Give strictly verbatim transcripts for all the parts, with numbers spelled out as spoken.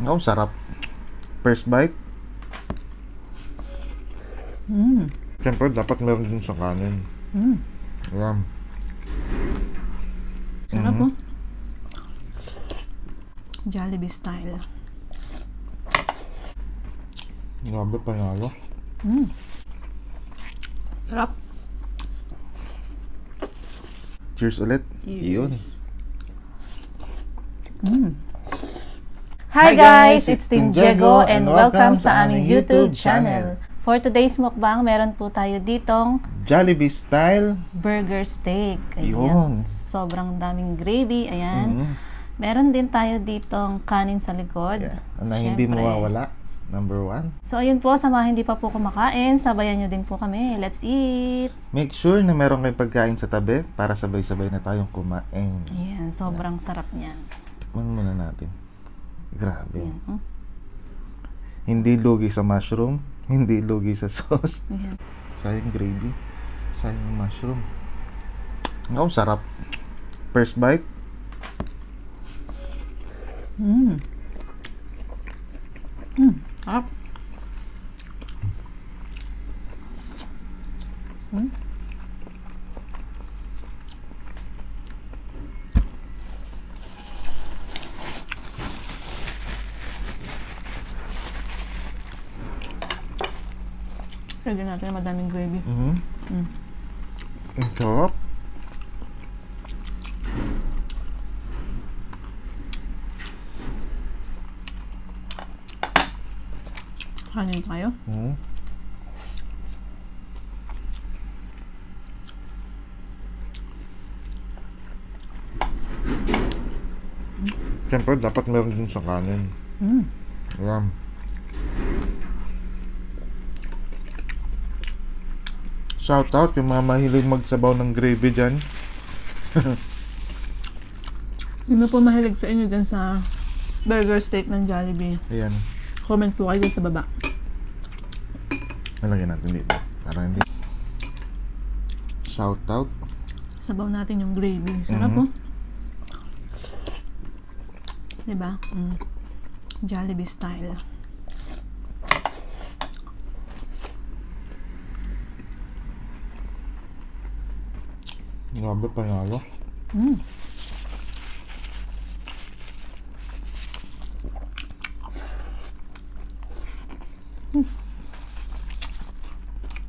Ang sarap. First bite. Mm. Siyempre, dapat meron din sa kanin. Mm. Ayan. Sarap mm. po. Jollibee style. Grabe, panalo. Mm. Sarap. Cheers ulit. Cheers. Yun. Mm. Hi guys, it's Tim Jego and welcome sa aming YouTube channel. For today's mukbang, meron po tayo ditong Jollibee style burger steak. Ayan. Sobrang daming gravy. Ayan. Mm. Meron din tayo ditong kanin sa likod. Yeah. Na hindi mawawala. Number one. So, ayun po, sa mga hindi pa po kumakain, sabayan nyo din po kami. Let's eat! Make sure na meron kayong pagkain sa tabi para sabay-sabay na tayong kumain. Ayan, sobrang Ayan. sarap niyan. Tikman muna natin. Grabe. Ayan. Hindi lugi sa mushroom, hindi lugi sa sauce. Ayan. Sayang gravy, sayang mushroom. Ang sarap. First bite. Mmm. Mmm. Sarap. Mm. Lagyan natin na madaming gravy. Mm-hmm. Mm. Ang sarap. Kanin tayo. Mm. Siyempre, dapat meron din sa kanin. Mm. Ayan. Shout out yung mga mahilig magsabaw ng gravy dyan. Sino po mahilig sa inyo dyan sa burger steak ng Jollibee? Ayan. Comment po kayo dyan sa baba. Nalagyan natin dito para hindi shout out. Sabaw natin yung gravy. Sarap mm -hmm. po. Diba? Mm. Jollibee style. Grabe panalo. Mm. Mm.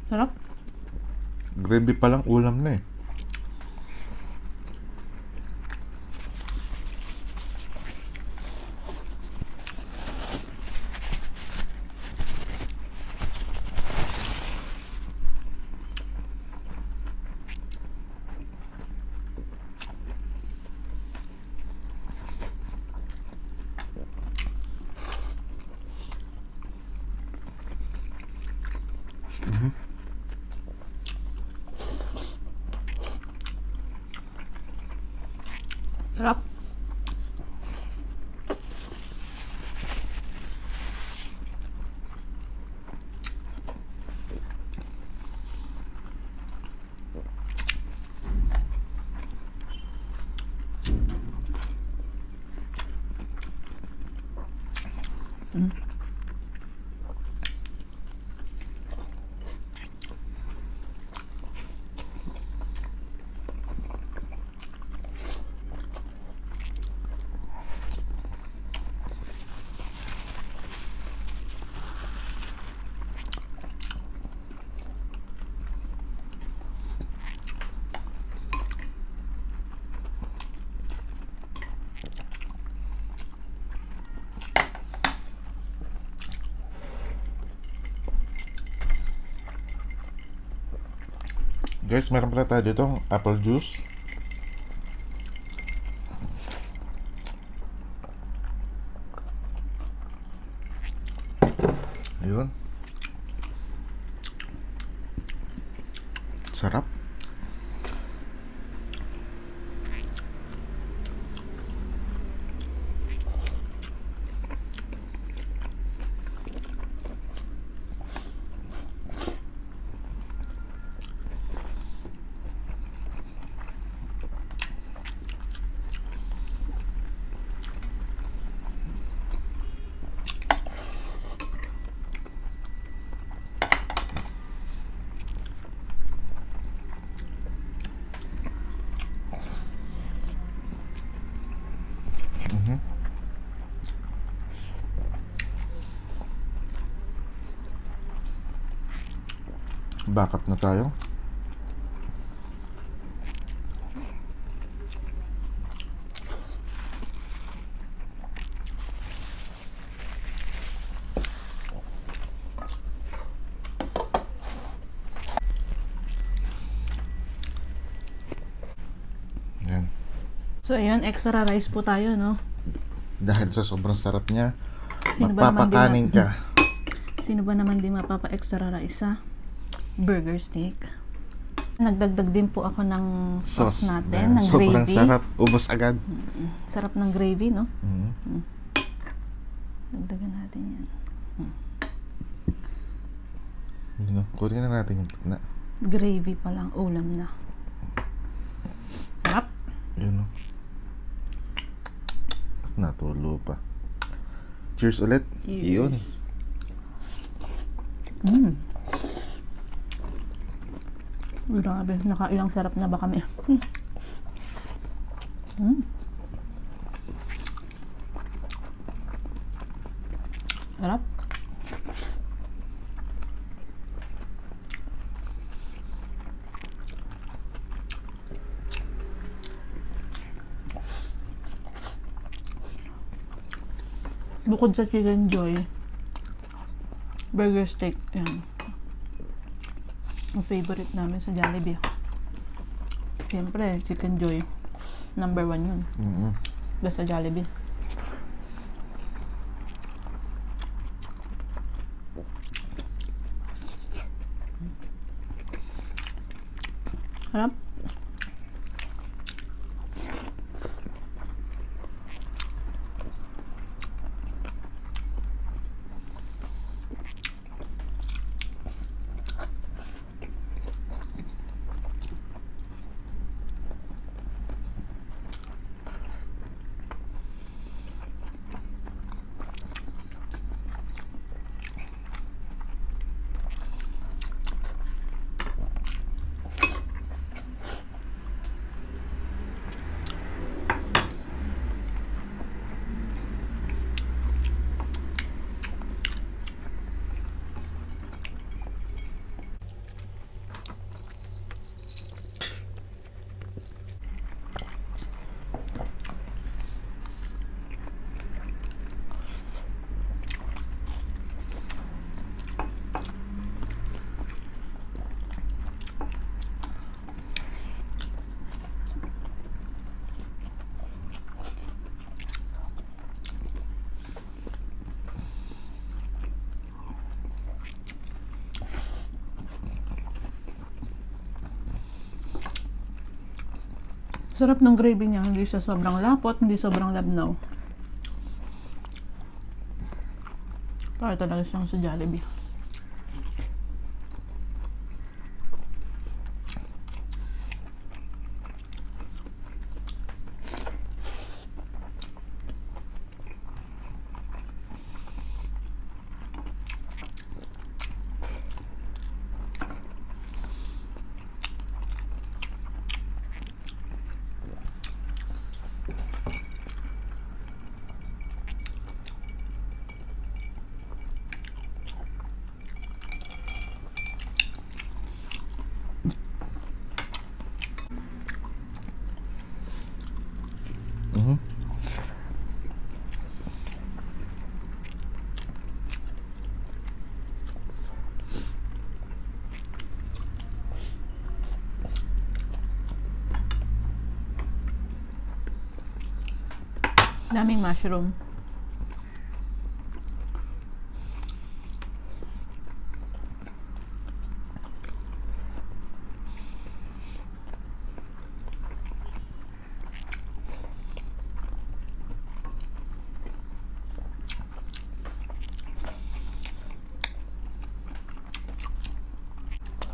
Sarap. Gravy pa lang ulam na eh. Mm-hmm. Sarap. Mm. Guys, meron pala tayo dito apple juice. Ayun. Sarap. Back up na tayo. Ayan. So ayan, extra rice po tayo, no? Dahil sa sobrang sarap niya, sino magpapakanin ba ka. Sino ba naman di mapapa-extra rice, ha? Burger steak. Nagdagdag din po ako ng sauce, sauce natin, ng gravy. Sobrang sarap, ubos agad. Mm-mm. Sarap ng gravy, no? Mm-hmm. Mm. Dagdagan natin yan. Mm. Yun, no? Kunin na natin yung na. Gravy pa lang, ulam na. Sarap. Yun, no? Natulo pa. Cheers ulit. Cheers. Yun. Mm. Grabe, nakailang sarap na ba kami? Hmm. Hmm. Sarap. Bukod sa Chicken Joy, burger steak yan. Ang favorite namin sa Jollibee. Siyempre, Chicken Joy. Number one yun. Mm-hmm. Plus sa Jollibee. Harap. Sarap ng gravy niya, hindi siya sobrang lapot, hindi sobrang labnaw. Para talaga siyang sa Jollibee. Daming mushroom.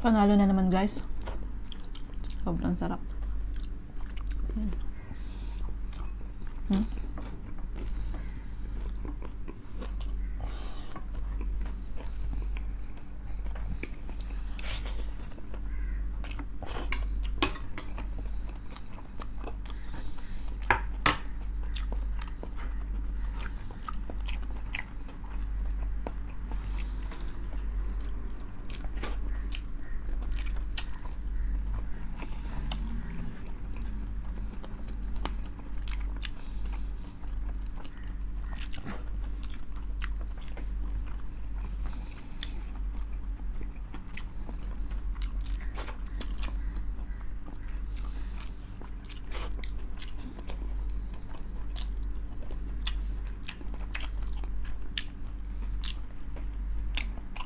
Panalo na naman, guys. Sobrang sarap. Hmm.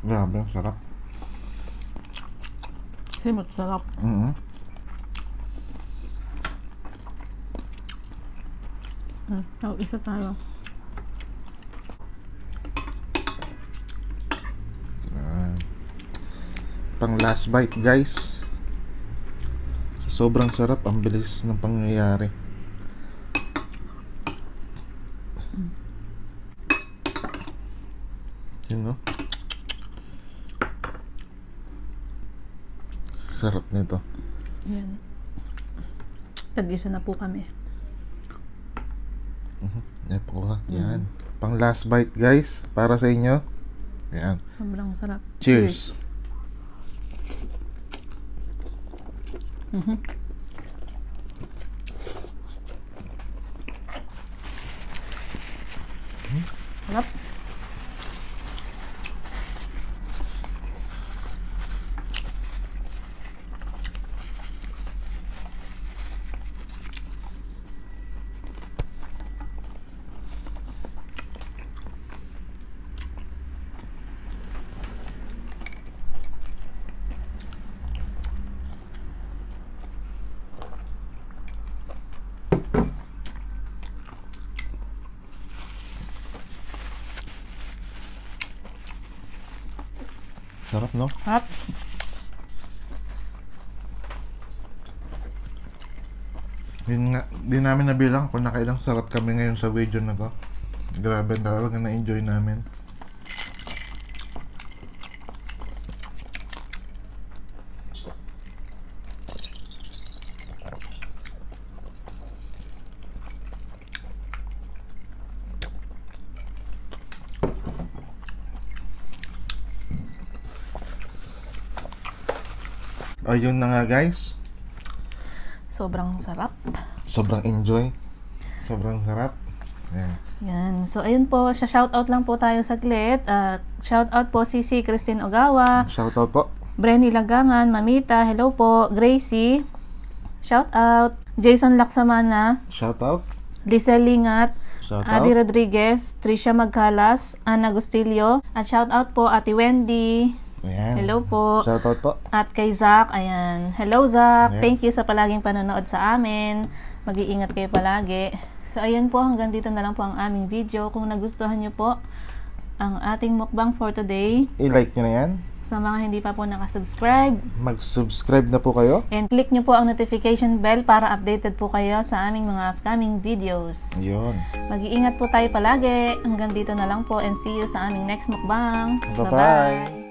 Grabe, sarap. Simot, sarap. Mm-hmm. Ah, oh, isa tayo. Ah. Pang last bite, guys. Sobrang sarap, ang bilis ng pangyayari. Yun, no? Sarap nito. Yan. Tag-isa na po kami. Uh-huh. Yan po, ha? Yan. Mm. Pang last bite, guys, para sa inyo. Yan. Sobrang sarap. Cheers! Cheers. Mm-hmm. Sarap. Sarap, no? Sarap. Yun nga, di namin nabilang kung nakailang sarap kami ngayon sa video na to. Grabe, talaga na-enjoy namin. Ayun na nga, guys. Sobrang sarap. Sobrang enjoy. Sobrang sarap. Yeah. Yan. So, ayun po. Shoutout lang po tayo saglit. Uh, shoutout po si si Christine Ogawa. Shoutout po. Brenny Lagangan, Mamita. Hello po. Gracie. Shoutout. Jason Laxamana. Shoutout. Lizelle Lingat. Shoutout. Adi Rodriguez. Trisha Magalas. Anna Gustilio. At shoutout po Ate Wendy. Ayan. Hello po. Shoutout po. At kay Zach, ayan. Hello, Zach. Yes. Thank you sa palaging panonood sa amin. Mag-iingat kayo palagi. So, ayan po. Hanggang dito na lang po ang aming video. Kung nagustuhan nyo po ang ating mukbang for today, i-like nyo na yan. Sa mga hindi pa po nakasubscribe, mag-subscribe na po kayo. And click nyo po ang notification bell para updated po kayo sa aming mga upcoming videos. Ayun. Mag-iingat po tayo palagi. Hanggang dito na lang po and see you sa aming next mukbang. Bye-bye.